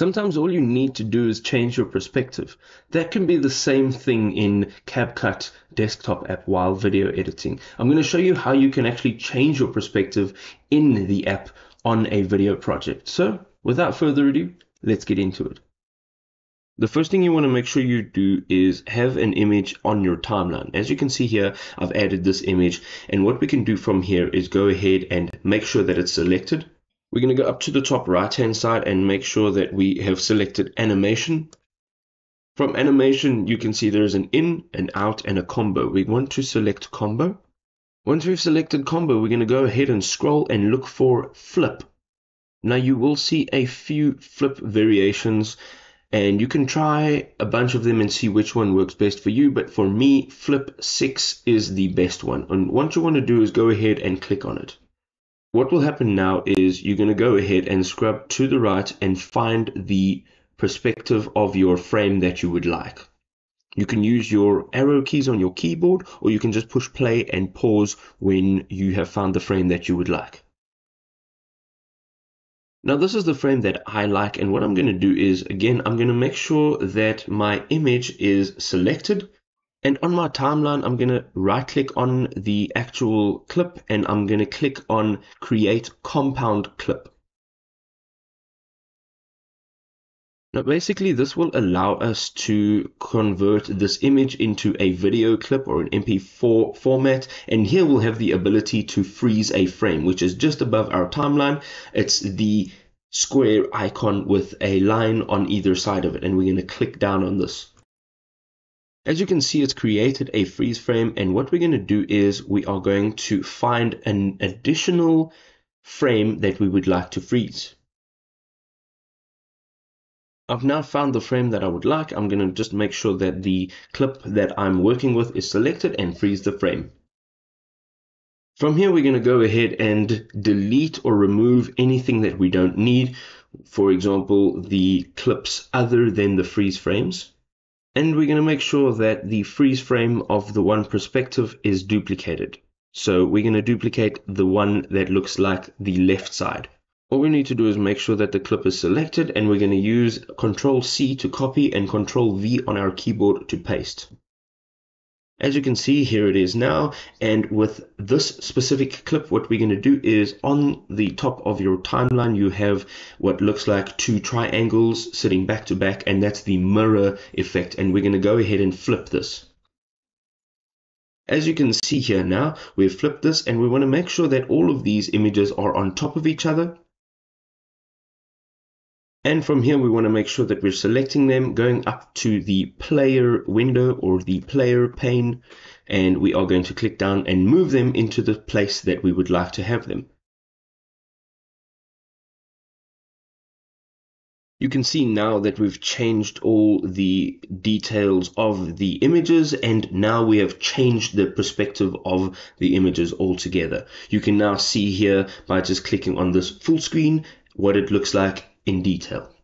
Sometimes all you need to do is change your perspective. That can be the same thing in CapCut desktop app while video editing. I'm going to show you how you can actually change your perspective in the app on a video project. So without further ado, let's get into it. The first thing you want to make sure you do is have an image on your timeline. As you can see here, I've added this image, and what we can do from here is go ahead and make sure that it's selected. We're going to go up to the top right hand side and make sure that we have selected animation. From animation, you can see there's an in, an out, and a combo. We want to select combo. Once we've selected combo, we're going to go ahead and scroll and look for flip. Now you will see a few flip variations, and you can try a bunch of them and see which one works best for you. But for me, flip 6 is the best one. And what you want to do is go ahead and click on it. What will happen now is you're going to go ahead and scrub to the right and find the perspective of your frame that you would like. You can use your arrow keys on your keyboard, or you can just push play and pause when you have found the frame that you would like. Now this is the frame that I like, and what I'm going to do is, again, I'm going to make sure that my image is selected, and on my timeline I'm going to right click on the actual clip and I'm going to click on create compound clip. Now basically this will allow us to convert this image into a video clip or an MP4 format, and here we'll have the ability to freeze a frame, which is just above our timeline. It's the square icon with a line on either side of it, and we're going to click down on this. As you can see, it's created a freeze frame, and what we're going to do is we are going to find an additional frame that we would like to freeze. I've now found the frame that I would like. I'm going to just make sure that the clip that I'm working with is selected and freeze the frame. From here, we're going to go ahead and delete or remove anything that we don't need. For example, the clips other than the freeze frames. And we're going to make sure that the freeze frame of the one perspective is duplicated. So we're going to duplicate the one that looks like the left side. All we need to do is make sure that the clip is selected, and we're going to use Ctrl C to copy and Ctrl V on our keyboard to paste. As you can see, here it is now, and with this specific clip, what we're going to do is on the top of your timeline, you have what looks like two triangles sitting back to back, and that's the mirror effect, and we're going to go ahead and flip this. As you can see here now, we've flipped this, and we want to make sure that all of these images are on top of each other. And from here, we want to make sure that we're selecting them, going up to the player window or the player pane, and we are going to click down and move them into the place that we would like to have them. You can see now that we've changed all the details of the images, and now we have changed the perspective of the images altogether. You can now see here by just clicking on this full screen what it looks like in detail.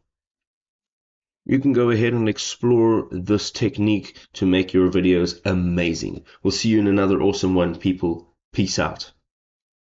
You can go ahead and explore this technique to make your videos amazing. We'll see you in another awesome one, people. Peace out.